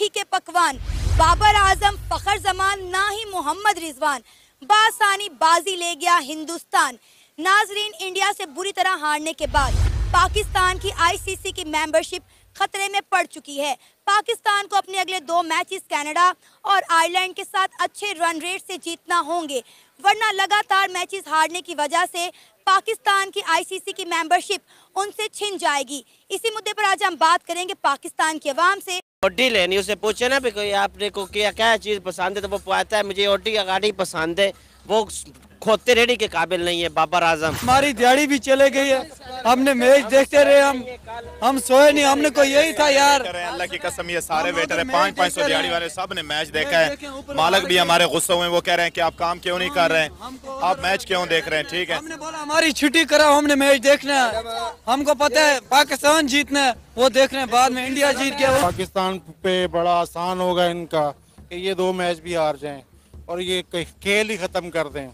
मेथी के पकवान, बाबर आजम फखर जमान ना ही मोहम्मद रिजवान, बासानी बाजी ले गया हिंदुस्तान। नाजरीन, इंडिया से बुरी तरह हारने के बाद पाकिस्तान की आईसीसी की मेंबरशिप खतरे में पड़ चुकी है। पाकिस्तान को अपने अगले 2 मैचेस कनाडा और आयरलैंड के साथ अच्छे रन रेट से जीतना होंगे, वरना लगातार मैचेस हारने की वजह से पाकिस्तान की आईसीसी की मेंबरशिप उनसे छिन जाएगी। इसी मुद्दे पर आज हम बात करेंगे पाकिस्तान के अवाम से। ओटी लेनी, उससे पूछे ना भी कोई आपने को क्या चीज़ पसंद है, तो वो कहता है मुझे ओटी का गाड़ी पसंद है। वो खोते रेडी के काबिल नहीं है बाबर आजम। हमारी दिहाड़ी भी चले गई है, हमने मैच देखते रहे, हम सोए नहीं, हमने को यही था यार। अल्लाह की कसम, ये सारे वेटर है 500 दिहाड़ी वाले, सब ने मैच देखा है। मालिक भी हमारे गुस्से हुए, वो कह रहे हैं कि आप काम क्यों नहीं कर रहे हैं, आप मैच क्यों देख रहे हैं। ठीक है, हमने बोला हमारी छुट्टी कराओ, हमने मैच देखना है, हमको पता है पाकिस्तान जीतना है, वो देख रहे हैं। बाद में इंडिया जीत गया, पाकिस्तान पे बड़ा आसान होगा इनका कि ये 2 मैच भी हार जाए और ये खेल ही खत्म कर दें,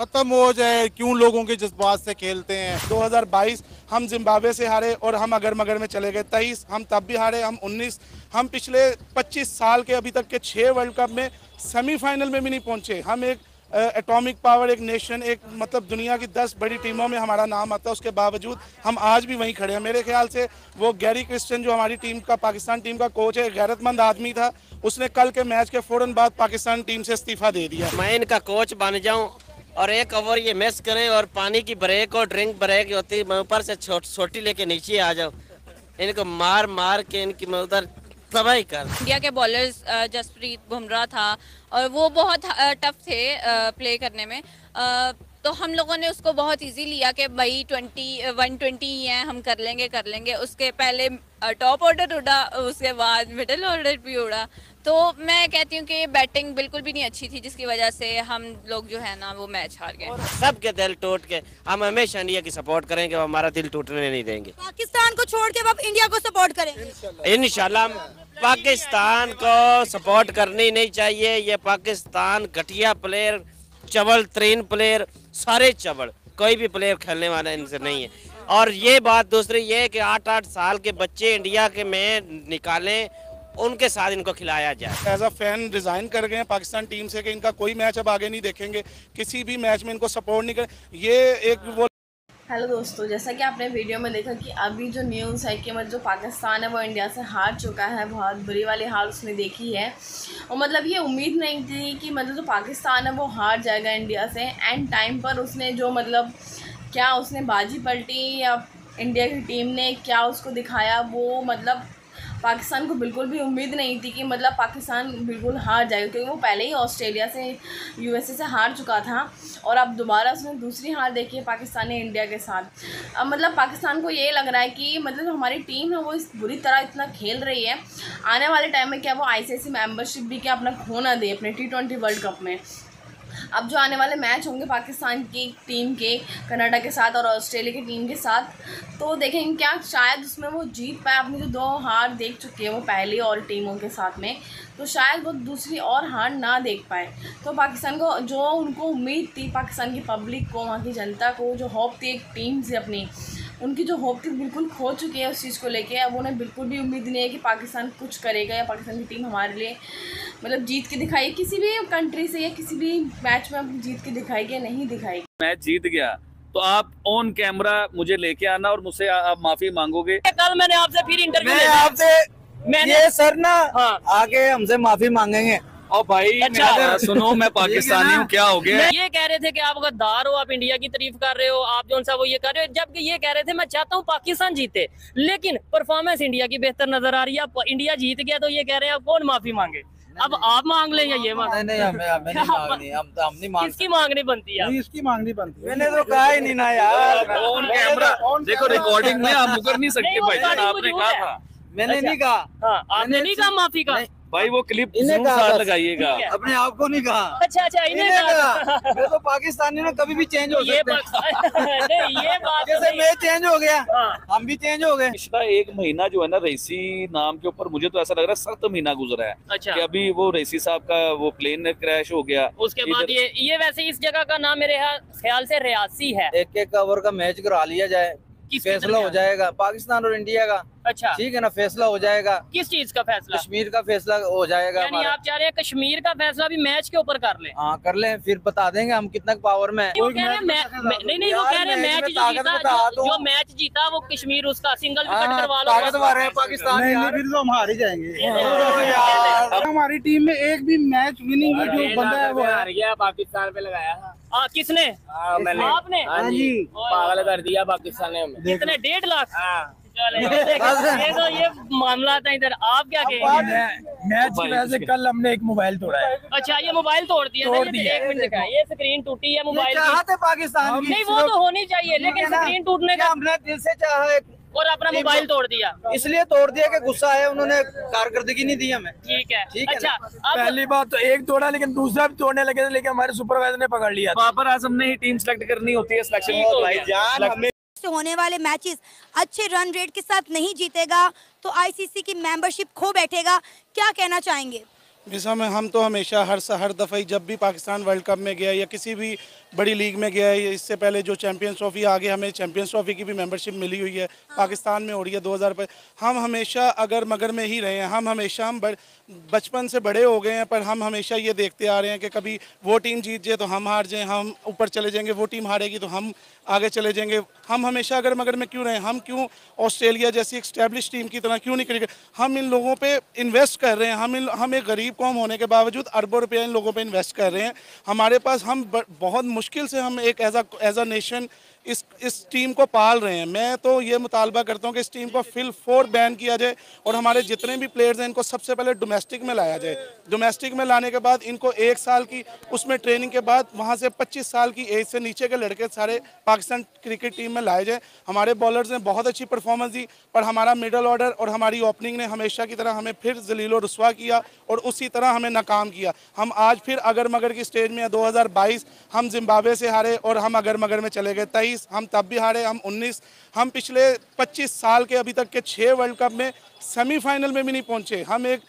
खत्म हो जाए। क्यों लोगों के जज्बात से खेलते हैं। 2022 हम जिम्बाब्वे से हारे और हम अगर मगर में चले गए। 23 हम तब भी हारे, हम 19, हम पिछले 25 साल के अभी तक के 6 वर्ल्ड कप में सेमीफाइनल में भी नहीं पहुंचे। हम एक एटॉमिक पावर, एक नेशन, एक मतलब दुनिया की 10 बड़ी टीमों में हमारा नाम आता है, उसके बावजूद हम आज भी वहीं खड़े हैं। मेरे ख्याल से वो गैरी क्रिस्टन जो हमारी टीम का, पाकिस्तान टीम का कोच है, गैरतमंद आदमी था, उसने कल के मैच के फ़ौरन बाद पाकिस्तान टीम से इस्तीफ़ा दे दिया। मैं इनका कोच बन जाऊँ और एक ओवर ये मिस करें और पानी की ब्रेक और ड्रिंक ब्रेक होती है, मैं ऊपर से छोटी लेके नीचे आ जाऊँ, इनको मार मार के इनकी मैं उधर तबाही कर। इंडिया के बॉलर्स जसप्रीत बुमराह था और वो बहुत टफ थे प्ले करने में, तो हम लोगों ने उसको बहुत इजी लिया कि भाई 120 ही हैं, हम कर लेंगे। उसके पहले टॉप ऑर्डर उड़ा, उसके बाद मिडल ऑर्डर भी उड़ा, तो मैं कहती हूँ कि बैटिंग बिल्कुल भी नहीं अच्छी थी, जिसकी वजह से हम लोग जो है ना वो मैच हार गए। सबके दिल टूट के, हम हमेशा इंडिया की सपोर्ट करेंगे, हमारा दिल टूटने नहीं देंगे। पाकिस्तान को छोड़ के अब इंडिया को सपोर्ट करेंगे इंशाल्लाह। पाकिस्तान को सपोर्ट करनी नहीं चाहिए, ये पाकिस्तान घटिया प्लेयर, चबल तरीन प्लेयर, सारे चबल, कोई भी प्लेयर खेलने वाला इनसे नहीं है। और ये बात दूसरी ये है कि 8-8 साल के बच्चे इंडिया के में निकालें, उनके साथ इनको खिलाया जाए। एज अ फैन रिजाइन कर गए हैं पाकिस्तान टीम से कि इनका कोई मैच अब आगे नहीं देखेंगे, किसी भी मैच में इनको सपोर्ट नहीं करें। ये एक वो। हेलो दोस्तों, जैसा कि आपने वीडियो में देखा कि अभी जो न्यूज़ है कि मतलब जो पाकिस्तान है वो इंडिया से हार चुका है, बहुत बुरी वाली हार उसने देखी है। और मतलब ये उम्मीद नहीं थी कि मतलब जो पाकिस्तान है वो हार जाएगा इंडिया से। एंड टाइम पर उसने जो मतलब क्या उसने बाजी पलटी या इंडिया की टीम ने क्या उसको दिखाया, वो मतलब पाकिस्तान को बिल्कुल भी उम्मीद नहीं थी कि मतलब पाकिस्तान बिल्कुल हार जाएगा, क्योंकि वो पहले ही ऑस्ट्रेलिया से, यूएसए से हार चुका था और अब दोबारा उसने दूसरी हार देखी है पाकिस्तान ने इंडिया के साथ। अब मतलब पाकिस्तान को ये लग रहा है कि मतलब हमारी टीम है वो इस बुरी तरह इतना खेल रही है, आने वाले टाइम में क्या वो आईसीसी मेंबरशिप भी क्या अपना खो ना दे अपने T20 वर्ल्ड कप में। अब जो आने वाले मैच होंगे पाकिस्तान की टीम के कनाडा के साथ और ऑस्ट्रेलिया की टीम के साथ, तो देखेंगे क्या शायद उसमें वो जीत पाए। अपनी जो 2 हार देख चुकी है वो पहले और टीमों के साथ में, तो शायद वो दूसरी और हार ना देख पाए। तो पाकिस्तान को जो उनको उम्मीद थी, पाकिस्तान की पब्लिक को, वहाँ की जनता को जो होप थी एक टीम से अपनी, उनकी जो होप थी बिल्कुल खो चुकी है उस चीज़ को लेके। अब उन्हें बिल्कुल भी उम्मीद नहीं है कि पाकिस्तान कुछ करेगा या पाकिस्तान की टीम हमारे लिए मतलब जीत के दिखाएगी किसी भी कंट्री से, या किसी भी मैच में हम जीत के दिखाएगी या नहीं दिखाएगी। मैच जीत गया तो आप ऑन कैमरा मुझे लेके आना और मुझसे आप माफी मांगोगे। कल मैंने आपसे फिर इंटरव्यू लिया, आपसे ये सर ना आगे हमसे माफी मांगेंगे। और भाई अच्छा, सुनो मैं पाकिस्तानी हूँ, क्या हो गया? ये कह रहे थे कि आप गद्दार हो, आप इंडिया की तारीफ कर रहे हो, आप जो सा वो ये कर रहे हो, जबकि ये कह रहे थे मैं चाहता हूँ पाकिस्तान जीते, लेकिन परफॉर्मेंस इंडिया की बेहतर नजर आ रही है। इंडिया जीत गया तो ये कह रहे हैं आप कौन माफी मांगे, अब आप मांग लेंगे? ये इसकी मांग नहीं बनती है, इसकी मांग नहीं बनती। मैंने तो कहा ही नहीं ना यार, कैमरा देखो रिकॉर्डिंग में आप मुकर नहीं सकते भाई, आपने कहा था, मैंने नहीं कहा, आपने नहीं कहा माफी का भाई, वो क्लिप साथ लगाइएगा, अपने आप को नहीं कहा। अच्छा अच्छा, इन्हें कहा। मैं तो पाकिस्तानी ना, कभी भी चेंज हो सकते हैं। ये बात जैसे मैं चेंज हो गया, हम भी चेंज हो गए। पिछला एक महीना जो है ना रईसी नाम के ऊपर, मुझे तो ऐसा लग रहा है 7 महीना गुजरा है। अच्छा, कि अभी वो रईसी साहब का वो प्लेन क्रैश हो गया, उसके बाद ये वैसे इस जगह का नाम मेरे ख्याल से रियासी है। एक ओवर का मैच करा लिया जाए, फैसला हो जाएगा पाकिस्तान और इंडिया का। अच्छा ठीक है ना, फैसला हो जाएगा। किस चीज का फैसला? कश्मीर का फैसला हो जाएगा। यानी आप चाह रहे हैं कश्मीर का फैसला भी मैच के ऊपर कर लें? हाँ कर लें, फिर बता देंगे हम कितना पावर में है। नहीं वो कह रहे मैच मैच जीता वो कश्मीर उसका सिंगल विकेट करवा लो। ताकतवर है पाकिस्तान, फिर तो हम हार ही जाएंगे। हमारी टीम में एक भी मैच विनिंग जो बंदा है वो हार गया, पाकिस्तान पे लगाया था। किसने? आपने? हाँ जी, पागल कर दिया पाकिस्तान ने हमें। कितने? 1.5 लाख। ये मामला था इधर। आप क्या कहेंगे? मैच की वजह से कल हमने एक मोबाइल तोड़ा है। अच्छा, ये मोबाइल तोड़ दिया? एक मिनट दिखा, ये स्क्रीन टूटी है मोबाइल की। पाकिस्तान नहीं, वो तो होनी चाहिए, लेकिन स्क्रीन टूटने का हमने दिल से चाहा और अपना मोबाइल तोड़ दिया। इसलिए तोड़ दिया कि गुस्सा है, उन्होंने कारकर्दगी नहीं दी हमें। ठीक है, ठीक है। अच्छा, पहली बात तो एक तोड़ा, लेकिन दूसरा भी तोड़ने लगे थे, लेकिन हमारे सुपरवाइजर ने पकड़ लिया। बाबर आजम ने ही टीम सेलेक्ट करनी होती है। सिलेक्शन होने वाले मैचेस अच्छे रन रेट के साथ नहीं जीतेगा तो आईसीसी की मेंबरशिप खो बैठेगा। क्या कहना चाहेंगे? जिसमें हम तो हमेशा हर दफ़ा जब भी पाकिस्तान वर्ल्ड कप में गया या किसी भी बड़ी लीग में गया है, इससे पहले जो चैंपियंस ट्रॉफी आगे हमें चैंपियंस ट्रॉफी की भी मेंबरशिप मिली हुई है। हाँ। पाकिस्तान में हो रही है 2000 पर। हम हमेशा अगर मगर में ही रहे हैं। हम बचपन से बड़े हो गए हैं, पर हम हमेशा ये देखते आ रहे हैं कि कभी वो टीम जीत जाए तो हम हार जाएँ, हम ऊपर चले जाएंगे, वो टीम हारेगी तो हम आगे चले जाएंगे। हम हमेशा अगर मगर में क्यों रहें? हम क्यों ऑस्ट्रेलिया जैसी एक्स्टैब्लिश टीम की तरह क्यों नहीं क्रिकेट? हम इन लोगों पे इन्वेस्ट कर रहे हैं। हम एक गरीब कौम होने के बावजूद अरबों रुपया इन लोगों पे इन्वेस्ट कर रहे हैं। हमारे पास हम बहुत मुश्किल से हम एक एज अ नेशन इस टीम को पाल रहे हैं। मैं तो ये मुतालबा करता हूँ कि इस टीम को फिल फोर बैन किया जाए और हमारे जितने भी प्लेयर्स हैं इनको सबसे पहले डोमेस्टिक में लाया जाए। डोमेस्टिक में लाने के बाद इनको 1 साल की उसमें ट्रेनिंग के बाद वहाँ से 25 साल की एज से नीचे के लड़के सारे पाकिस्तान क्रिकेट टीम में लाए जाए। हमारे बॉलर्स ने बहुत अच्छी परफॉर्मेंस दी, पर हमारा मिडल ऑर्डर और हमारी ओपनिंग ने हमेशा की तरह हमें फिर जलीलो रुस्वा किया और उसी तरह हमें नाकाम किया। हम आज फिर अगर मगर की स्टेज में 2022 हम जिम्बाब्वे से हारे और हम अगर मगर में चले गए। 23 हम तब भी हारे, हम 19, हम पिछले 25 साल के अभी तक के 6 वर्ल्ड कप में सेमीफाइनल में भी नहीं पहुंचे। हम एक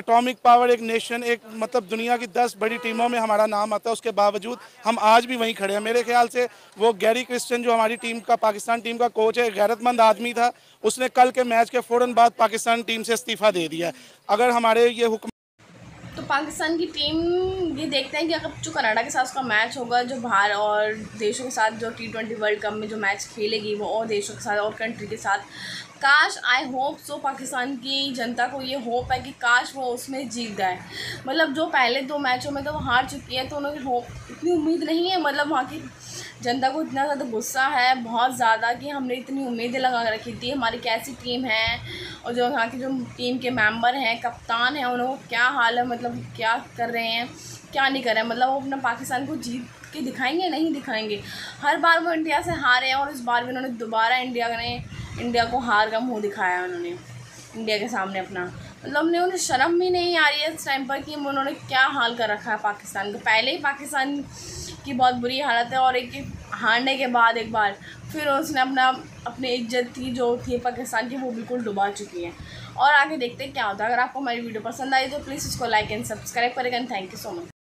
एटॉमिक पावर, एक नेशन, एक मतलब दुनिया की 10 बड़ी टीमों में हमारा नाम आता है, उसके बावजूद हम आज भी वहीं खड़े हैं। मेरे ख्याल से वो गैरी क्रिस्टन जो हमारी टीम का, पाकिस्तान टीम का कोच है, गैरतमंद आदमी था। उसने कल के मैच के फ़ौरन बाद पाकिस्तान टीम से इस्तीफ़ा दे दिया। अगर हमारे ये हुक्म तो पाकिस्तान की टीम ये देखते हैं कि अगर जो कनाडा के साथ उसका मैच होगा, जो बाहर और देशों के साथ जो T20 वर्ल्ड कप में जो मैच खेलेगी वो और देशों के साथ और कंट्री के साथ, काश आई होप सो पाकिस्तान की जनता को ये होप है कि काश वो उसमें जीत जाए। मतलब जो पहले 2 मैचों में तो वो हार चुकी है, तो उन्हें होप इतनी उम्मीद नहीं है। मतलब वहाँ की जनता को इतना ज़्यादा गुस्सा है, बहुत ज़्यादा, कि हमने इतनी उम्मीदें लगा रखी थी, हमारी कैसी टीम है और जो यहाँ की जो टीम के मेंबर हैं, कप्तान हैं, उन्होंने क्या हाल है, मतलब क्या कर रहे हैं, क्या नहीं कर रहे हैं। मतलब वो अपना पाकिस्तान को जीत के दिखाएंगे, नहीं दिखाएंगे। हर बार वो इंडिया से हारे हैं और इस बार भी उन्होंने दोबारा इंडिया को हार का मुँह दिखाया उन्होंने इंडिया के सामने अपना। मतलब उन्हें शर्म भी नहीं आ रही है इस टाइम पर कि उन्होंने क्या हाल कर रखा है पाकिस्तान को। पहले ही पाकिस्तान की बहुत बुरी हालत है और एक हारने के बाद एक बार फिर उसने अपनी इज्जत की जो थी पाकिस्तान की वो बिल्कुल डुबा चुकी है। और आगे देखते हैं क्या होता है। अगर आपको हमारी वीडियो पसंद आई तो प्लीज़ उसको लाइक एंड सब्सक्राइब करें। Thank you so much.